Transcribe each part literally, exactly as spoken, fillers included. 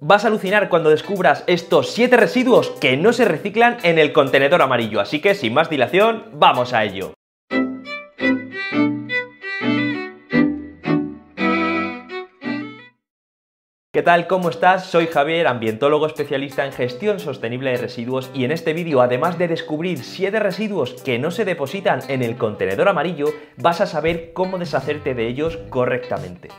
Vas a alucinar cuando descubras estos siete residuos que no se reciclan en el contenedor amarillo, así que sin más dilación, ¡vamos a ello! ¿Qué tal? ¿Cómo estás? Soy Javier, ambientólogo especialista en gestión sostenible de residuos, y en este vídeo, además de descubrir siete residuos que no se depositan en el contenedor amarillo, vas a saber cómo deshacerte de ellos correctamente.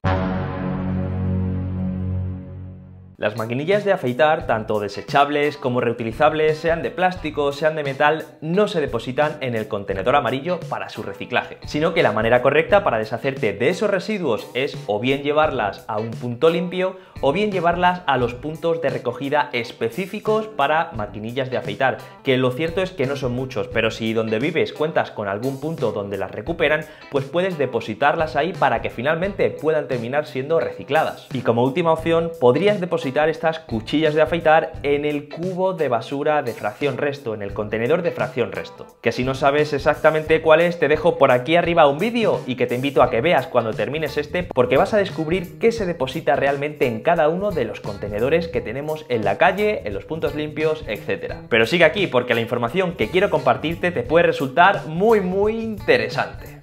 Las maquinillas de afeitar, tanto desechables como reutilizables, sean de plástico o sean de metal, no se depositan en el contenedor amarillo para su reciclaje, sino que la manera correcta para deshacerte de esos residuos es o bien llevarlas a un punto limpio o bien llevarlas a los puntos de recogida específicos para maquinillas de afeitar, que lo cierto es que no son muchos, pero si donde vives cuentas con algún punto donde las recuperan, pues puedes depositarlas ahí para que finalmente puedan terminar siendo recicladas. Y como última opción, podrías depositar estas cuchillas de afeitar en el cubo de basura de fracción resto, en el contenedor de fracción resto. Que si no sabes exactamente cuál es, te dejo por aquí arriba un vídeo y que te invito a que veas cuando termines este, porque vas a descubrir qué se deposita realmente en cada uno de los contenedores que tenemos en la calle, en los puntos limpios, etcétera. Pero sigue aquí porque la información que quiero compartirte te puede resultar muy muy interesante.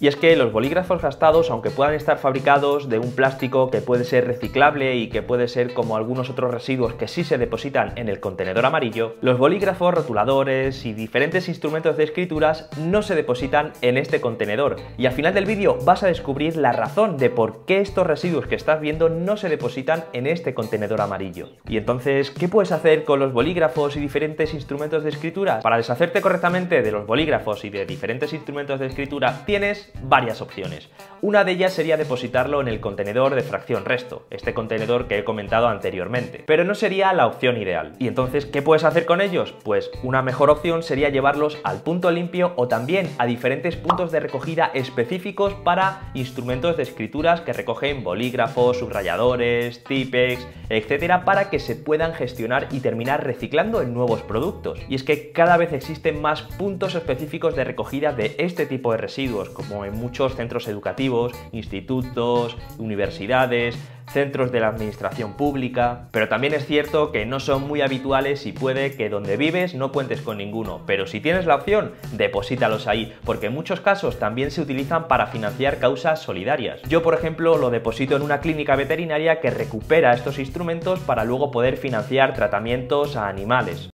Y es que los bolígrafos gastados, aunque puedan estar fabricados de un plástico que puede ser reciclable y que puede ser como algunos otros residuos que sí se depositan en el contenedor amarillo, los bolígrafos, rotuladores y diferentes instrumentos de escrituras no se depositan en este contenedor. Y al final del vídeo vas a descubrir la razón de por qué estos residuos que estás viendo no se depositan en este contenedor amarillo. Y entonces, ¿qué puedes hacer con los bolígrafos y diferentes instrumentos de escritura? Para deshacerte correctamente de los bolígrafos y de diferentes instrumentos de escritura, tienes varias opciones. Una de ellas sería depositarlo en el contenedor de fracción resto, este contenedor que he comentado anteriormente, pero no sería la opción ideal. Y entonces, ¿qué puedes hacer con ellos? Pues una mejor opción sería llevarlos al punto limpio o también a diferentes puntos de recogida específicos para instrumentos de escrituras que recogen bolígrafos, subrayadores, típex, etcétera, para que se puedan gestionar y terminar reciclando en nuevos productos. Y es que cada vez existen más puntos específicos de recogida de este tipo de residuos, como en muchos centros educativos, institutos, universidades, centros de la administración pública, pero también es cierto que no son muy habituales y puede que donde vives no cuentes con ninguno, pero si tienes la opción, deposítalos ahí, porque en muchos casos también se utilizan para financiar causas solidarias. Yo, por ejemplo, lo deposito en una clínica veterinaria que recupera estos instrumentos para luego poder financiar tratamientos a animales.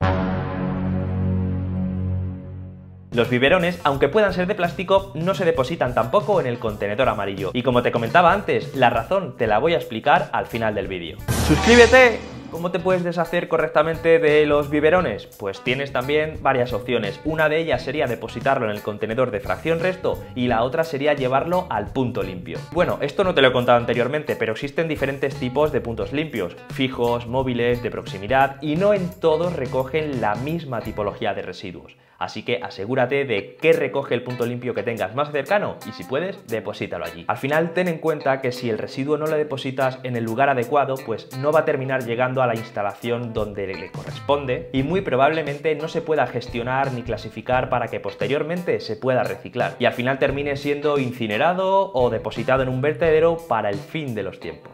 Los biberones, aunque puedan ser de plástico, no se depositan tampoco en el contenedor amarillo. Y como te comentaba antes, la razón te la voy a explicar al final del vídeo. ¡Suscríbete! ¿Cómo te puedes deshacer correctamente de los biberones? Pues tienes también varias opciones. Una de ellas sería depositarlo en el contenedor de fracción resto y la otra sería llevarlo al punto limpio. Bueno, esto no te lo he contado anteriormente, pero existen diferentes tipos de puntos limpios, fijos, móviles, de proximidad, y no en todos recogen la misma tipología de residuos. Así que asegúrate de qué recoge el punto limpio que tengas más cercano y, si puedes, deposítalo allí. Al final, ten en cuenta que si el residuo no lo depositas en el lugar adecuado, pues no va a terminar llegando a la instalación donde le corresponde y muy probablemente no se pueda gestionar ni clasificar para que posteriormente se pueda reciclar y al final termine siendo incinerado o depositado en un vertedero para el fin de los tiempos.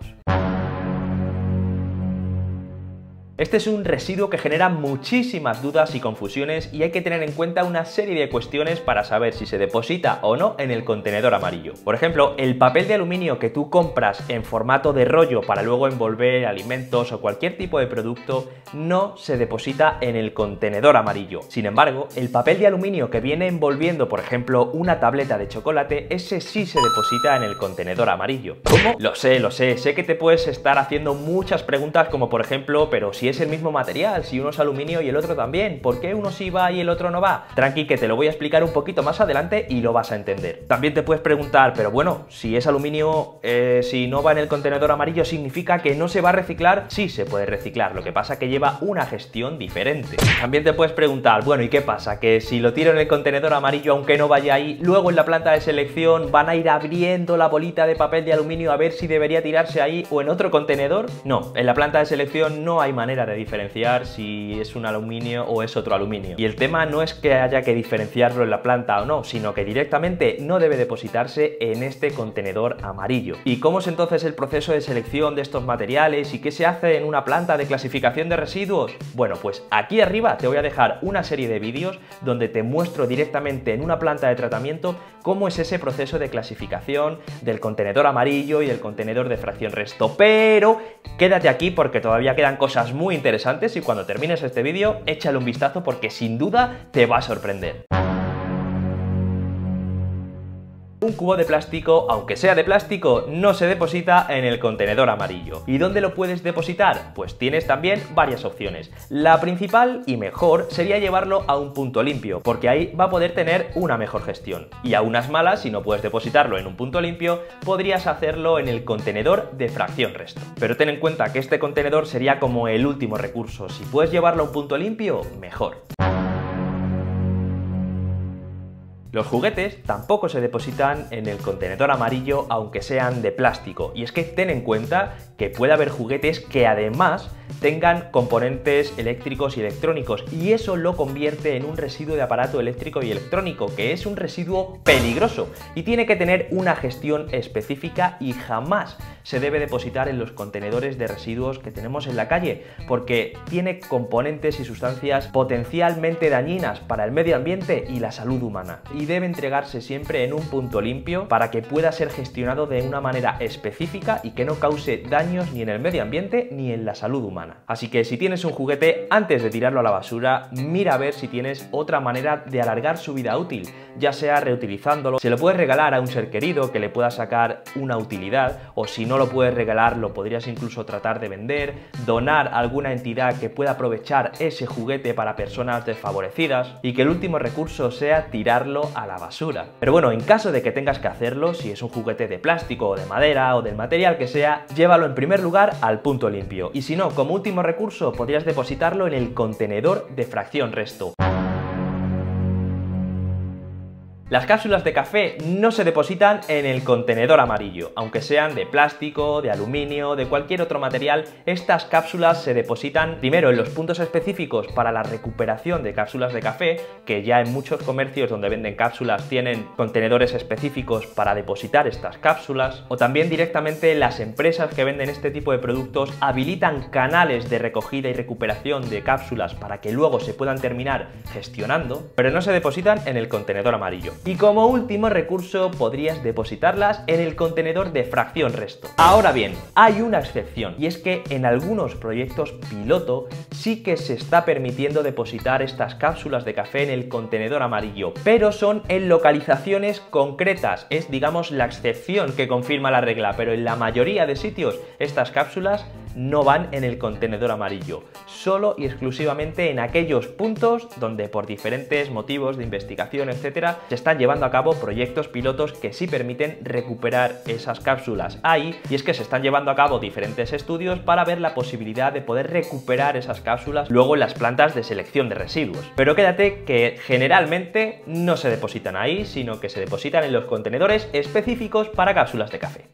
Este es un residuo que genera muchísimas dudas y confusiones y hay que tener en cuenta una serie de cuestiones para saber si se deposita o no en el contenedor amarillo. Por ejemplo, el papel de aluminio que tú compras en formato de rollo para luego envolver alimentos o cualquier tipo de producto no se deposita en el contenedor amarillo. Sin embargo, el papel de aluminio que viene envolviendo, por ejemplo, una tableta de chocolate, ese sí se deposita en el contenedor amarillo. ¿Cómo? Lo sé, lo sé, sé que te puedes estar haciendo muchas preguntas como por ejemplo, pero si Si es el mismo material, si uno es aluminio y el otro también, ¿por qué uno sí va y el otro no va? Tranqui, que te lo voy a explicar un poquito más adelante y lo vas a entender. También te puedes preguntar, pero bueno, si es aluminio, eh, si no va en el contenedor amarillo, ¿significa que no se va a reciclar? Sí, se puede reciclar, lo que pasa que lleva una gestión diferente. También te puedes preguntar, bueno, ¿y qué pasa? Que si lo tiro en el contenedor amarillo, aunque no vaya ahí, luego en la planta de selección van a ir abriendo la bolita de papel de aluminio a ver si debería tirarse ahí o en otro contenedor. No, en la planta de selección no hay manera manera de diferenciar si es un aluminio o es otro aluminio. Y el tema no es que haya que diferenciarlo en la planta o no, sino que directamente no debe depositarse en este contenedor amarillo. ¿Y cómo es entonces el proceso de selección de estos materiales y qué se hace en una planta de clasificación de residuos? Bueno, pues aquí arriba te voy a dejar una serie de vídeos donde te muestro directamente en una planta de tratamiento cómo es ese proceso de clasificación del contenedor amarillo y el contenedor de fracción resto. Pero quédate aquí porque todavía quedan cosas muy interesantes y cuando termines este vídeo échale un vistazo porque sin duda te va a sorprender. Un cubo de plástico, aunque sea de plástico, no se deposita en el contenedor amarillo. ¿Y dónde lo puedes depositar? Pues tienes también varias opciones. La principal y mejor sería llevarlo a un punto limpio, porque ahí va a poder tener una mejor gestión. Y a unas malas, si no puedes depositarlo en un punto limpio, podrías hacerlo en el contenedor de fracción resto. Pero ten en cuenta que este contenedor sería como el último recurso. Si puedes llevarlo a un punto limpio, mejor. Los juguetes tampoco se depositan en el contenedor amarillo aunque sean de plástico, y es que ten en cuenta que puede haber juguetes que además tengan componentes eléctricos y electrónicos, y eso lo convierte en un residuo de aparato eléctrico y electrónico, que es un residuo peligroso y tiene que tener una gestión específica y jamás se debe depositar en los contenedores de residuos que tenemos en la calle, porque tiene componentes y sustancias potencialmente dañinas para el medio ambiente y la salud humana. Y debe entregarse siempre en un punto limpio para que pueda ser gestionado de una manera específica y que no cause daños ni en el medio ambiente ni en la salud humana. Así que si tienes un juguete, antes de tirarlo a la basura, mira a ver si tienes otra manera de alargar su vida útil, ya sea reutilizándolo, se lo puedes regalar a un ser querido que le pueda sacar una utilidad, o si no lo puedes regalar, lo podrías incluso tratar de vender, donar a alguna entidad que pueda aprovechar ese juguete para personas desfavorecidas, y que el último recurso sea tirarlo a la basura. Pero bueno, en caso de que tengas que hacerlo, si es un juguete de plástico o de madera o del material que sea, llévalo en primer lugar al punto limpio, y si no, como último recurso podrías depositarlo en el contenedor de fracción resto. Las cápsulas de café no se depositan en el contenedor amarillo, aunque sean de plástico, de aluminio, de cualquier otro material. Estas cápsulas se depositan primero en los puntos específicos para la recuperación de cápsulas de café, que ya en muchos comercios donde venden cápsulas tienen contenedores específicos para depositar estas cápsulas, o también directamente las empresas que venden este tipo de productos habilitan canales de recogida y recuperación de cápsulas para que luego se puedan terminar gestionando, pero no se depositan en el contenedor amarillo. Y como último recurso podrías depositarlas en el contenedor de fracción resto. Ahora bien, hay una excepción, y es que en algunos proyectos piloto sí que se está permitiendo depositar estas cápsulas de café en el contenedor amarillo, pero son en localizaciones concretas, es digamos la excepción que confirma la regla, pero en la mayoría de sitios estas cápsulas no van en el contenedor amarillo, solo y exclusivamente en aquellos puntos donde por diferentes motivos de investigación, etcétera, se están llevando a cabo proyectos pilotos que sí permiten recuperar esas cápsulas ahí, y es que se están llevando a cabo diferentes estudios para ver la posibilidad de poder recuperar esas cápsulas luego en las plantas de selección de residuos. Pero quédate que generalmente no se depositan ahí, sino que se depositan en los contenedores específicos para cápsulas de café.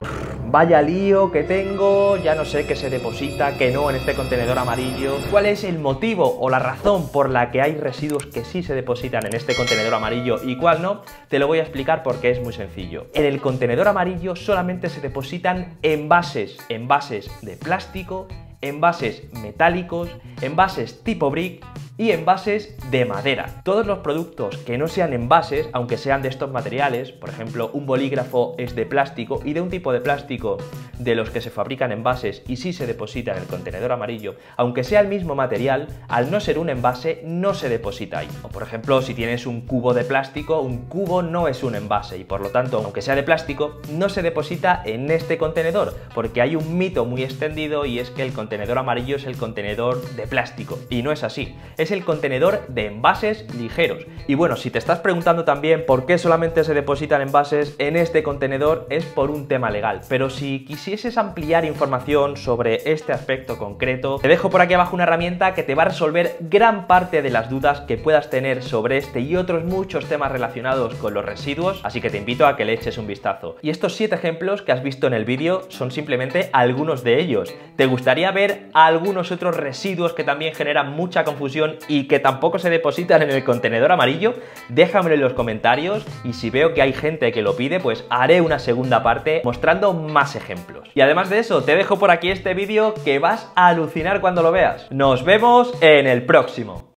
Vaya lío que tengo, ya no sé qué se deposita, qué no en este contenedor amarillo. ¿Cuál es el motivo o la razón por la que hay residuos que sí se depositan en este contenedor amarillo y cuál no? Te lo voy a explicar porque es muy sencillo. En el contenedor amarillo solamente se depositan envases, envases de plástico, envases metálicos, envases tipo brick y envases de madera. Todos los productos que no sean envases, aunque sean de estos materiales, por ejemplo, un bolígrafo es de plástico y de un tipo de plástico de los que se fabrican envases y sí se deposita en el contenedor amarillo, aunque sea el mismo material, al no ser un envase no se deposita ahí. O por ejemplo, si tienes un cubo de plástico, un cubo no es un envase y por lo tanto, aunque sea de plástico, no se deposita en este contenedor, porque hay un mito muy extendido y es que el contenedor amarillo es el contenedor de plástico, y no es así. Es es el contenedor de envases ligeros. Y bueno, si te estás preguntando también por qué solamente se depositan envases en este contenedor, es por un tema legal. Pero si quisieses ampliar información sobre este aspecto concreto, te dejo por aquí abajo una herramienta que te va a resolver gran parte de las dudas que puedas tener sobre este y otros muchos temas relacionados con los residuos, así que te invito a que le eches un vistazo. Y estos siete ejemplos que has visto en el vídeo son simplemente algunos de ellos. ¿Te gustaría ver algunos otros residuos que también generan mucha confusión y que tampoco se depositan en el contenedor amarillo? Déjamelo en los comentarios y si veo que hay gente que lo pide, pues haré una segunda parte mostrando más ejemplos. Y además de eso, te dejo por aquí este vídeo que vas a alucinar cuando lo veas. Nos vemos en el próximo.